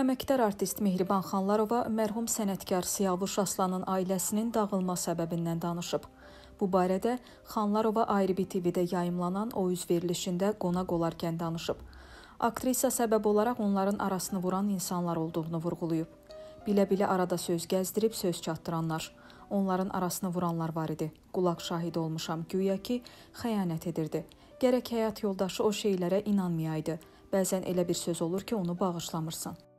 Əməkdar artist Mehriban Xanlarova mərhum sənətkar Siyavuş Aslanın ailəsinin dağılma səbəbindən danışıb. Bu barədə Xanlarova Ayribi TV-də yayımlanan o üz verilişində qonaq olarkən danışıb. Aktrisa səbəb olaraq onların arasını vuran insanlar olduğunu vurğulayıb. Bilə-bilə arada söz gəzdirib söz çatdıranlar, onların arasını vuranlar var idi. Qulaq şahidi olmuşam, güya ki, xəyanət edirdi. Gərək həyat yoldaşı o şeylərə inanmayaydı. Bəzən elə bir söz olur ki, onu bağışlamırsan.